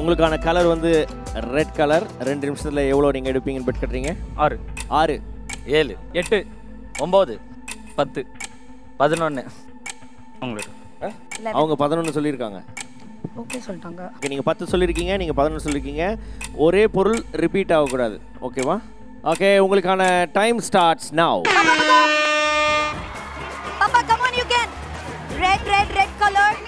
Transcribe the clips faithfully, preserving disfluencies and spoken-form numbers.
உங்களுக்கான கலர் வந்து red colour. ரெண்டு நிமிஷத்துல எவ்வளவு நீங்க எடுப்பீங்கன்னு பெட் கட்டுறீங்க? ஆறு ஆறு ஏழு எட்டு ஒன்பது பத்து பதினொன்று. உங்களுக்கு அவங்க பதினொன்று சொல்லியிருக்காங்க. ஓகே சொல்லிட்டாங்க. ஓகே நீங்கள் பத்து சொல்லியிருக்கீங்க, நீங்கள் பதினொன்று சொல்லியிருக்கீங்க. ஒரே பொருள் ரிப்பீட் ஆகக்கூடாது, ஓகேவா? ஓகே, உங்களுக்கான டைம் ஸ்டார்ட்ஸ் நவ். பாப்பா come on you can. Red red red colour.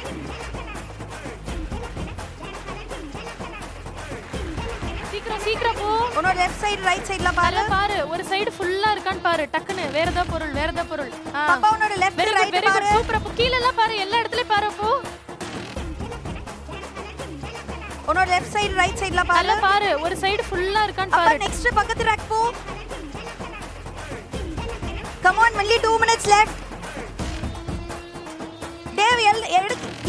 சீக்கிரம் சீக்கிரம் போ. உன்னோட லெஃப்ட் சைடு ரைட் சைடுல பாரு பாரு. ஒரு சைடு ஃபுல்லா இருக்கான்னு பாரு. டக்குனு வேறதா பொருள் வேறதா பொருள். பாப்பா உன்னோட லெஃப்ட் ரைட் பாரு. சூப்பரா போ. கீழ எல்லாம் பாரு, எல்லா இடத்துலயும் பாரு போ. உன்னோட லெஃப்ட் சைடு ரைட் சைடுல பாரு. நல்லா பாரு, ஒரு சைடு ஃபுல்லா இருக்கான்னு பாரு. அப்ப நெக்ஸ்ட் பக்கத்து ரேக் போ. Come on, only two minutes left. Dave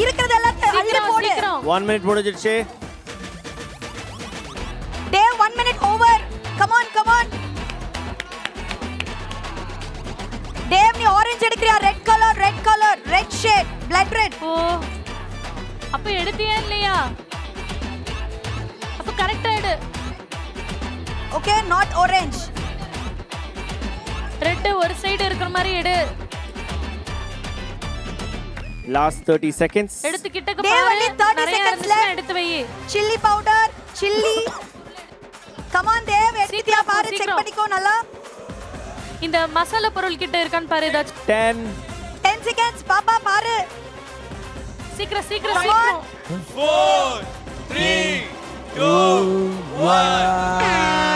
இருக்குறது எல்லாத்தையும் அள்ளி போடு. one minute முடிஞ்சிடுச்சு. Dave one minute over. Come on, come on. Dave நீ orange எடுக்கறியா? red color, red color, red shade, blood red. ஓ அப்ப எடுத்தியா இல்லையா? Corrected. Okay, not orange. Red one side irukra mari edu. Last thirty seconds. Eduthu kitta ka paaru. Only thirty seconds left. Eduthu vai. Chilli powder, chilli. Come on Dev, eduthiya paaru, check panikko nalla. Inda masala porul kitta irukan paaru edach. ten ten seconds papa paaru. Sikra sikra sikra. four three two one